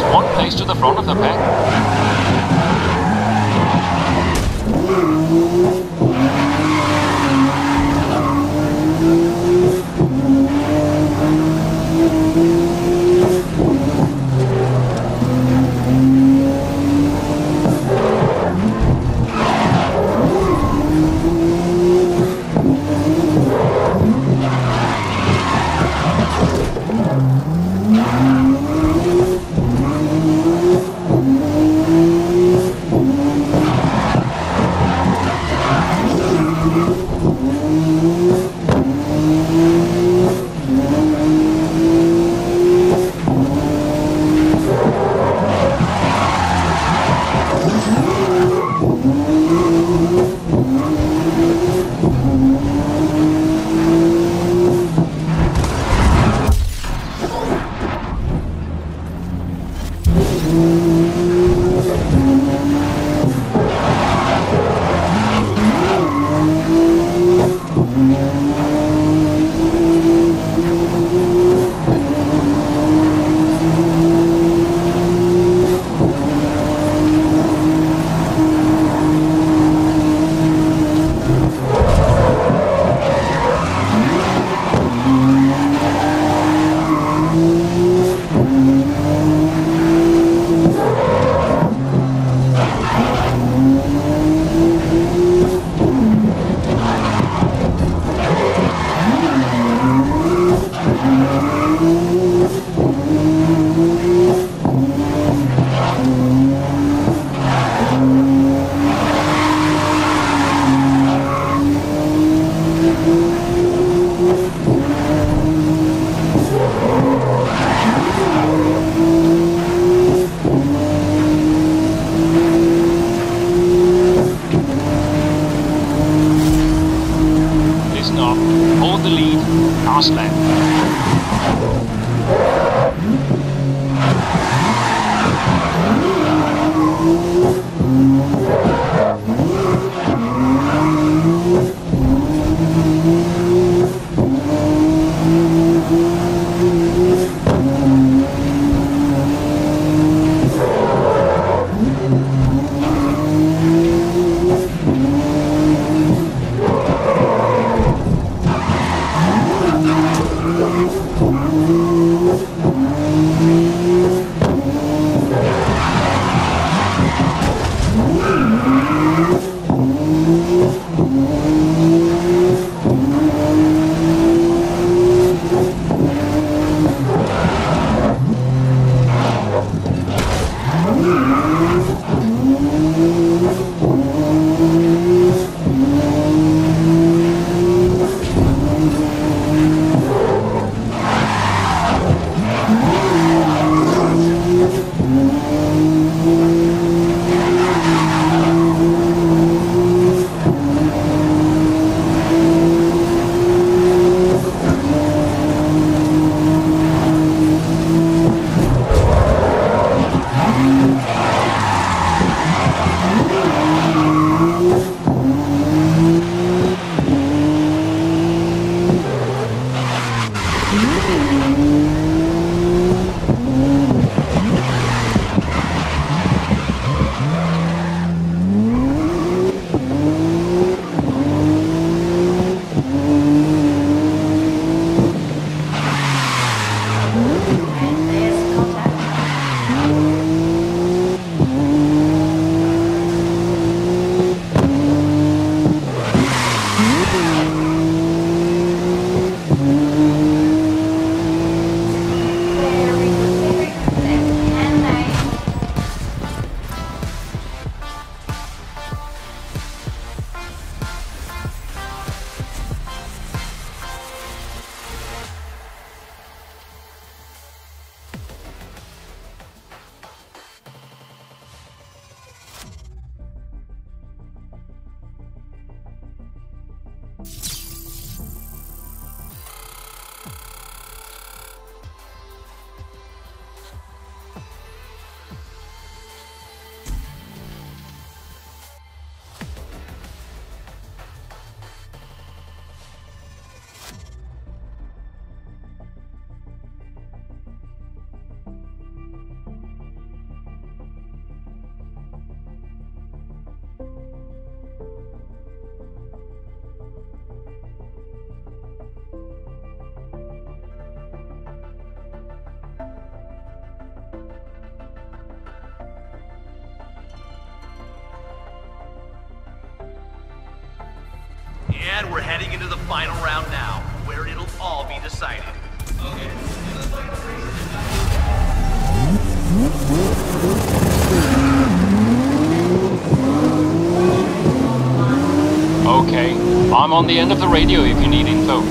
just one place to the front of the pack. And we're heading into the final round now, where it'll all be decided. Okay, this is like the reason. Okay, I'm on the end of the radio if you need info.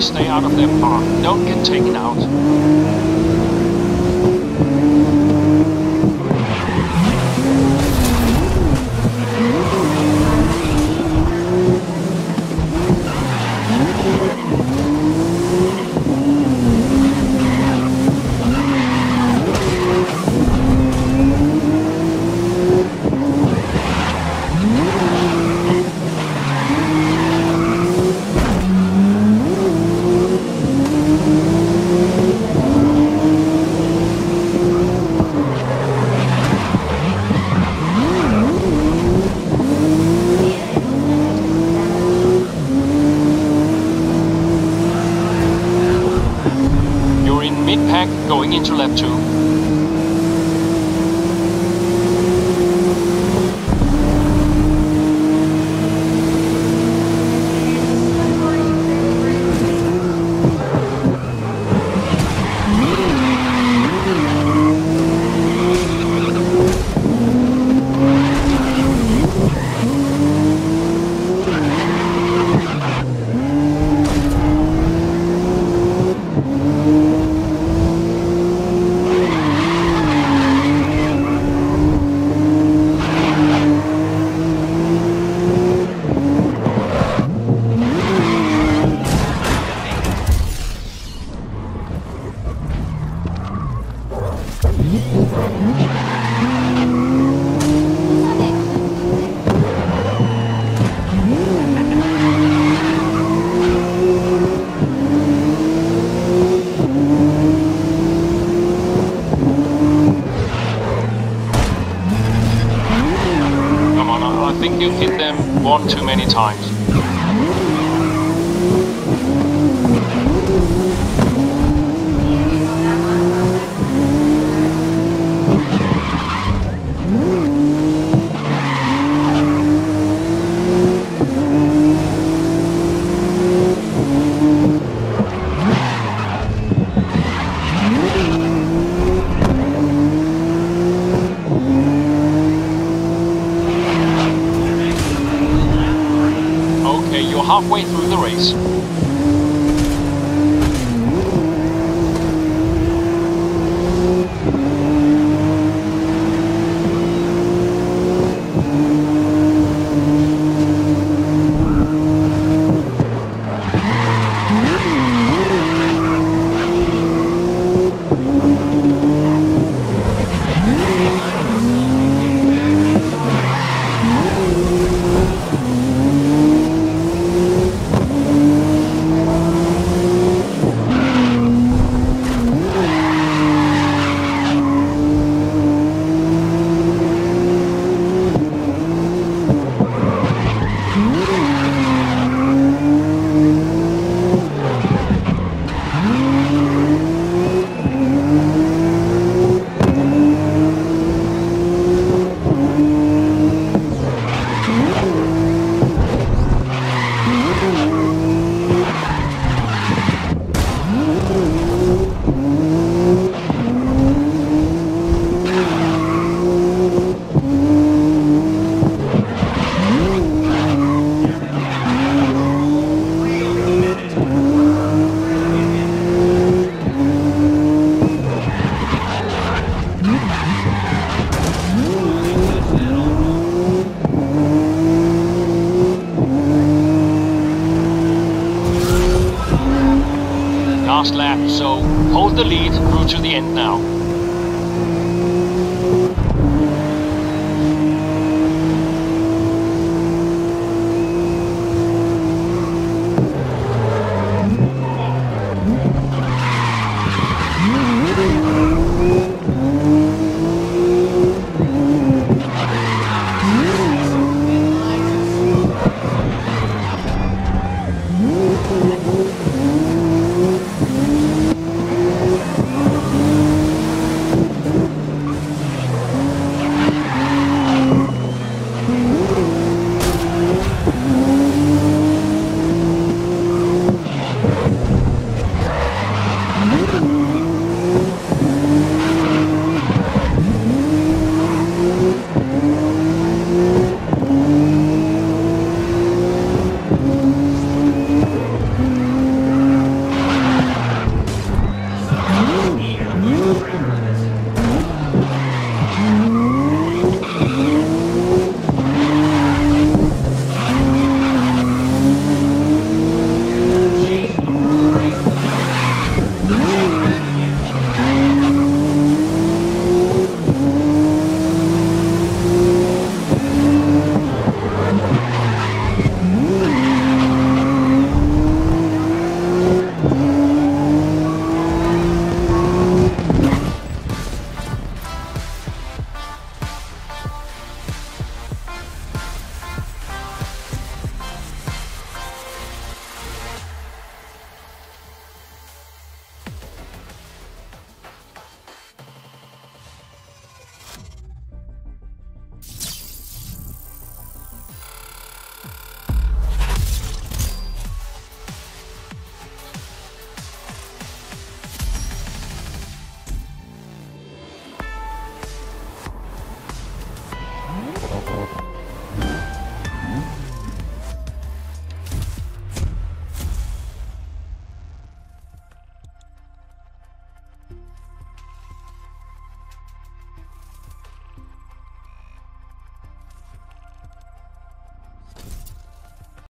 Stay out of their path. Don't get taken out. Going into lap 2. I think you hit them one too many times. You're halfway through the race. last lap, so hold the lead through to the end now.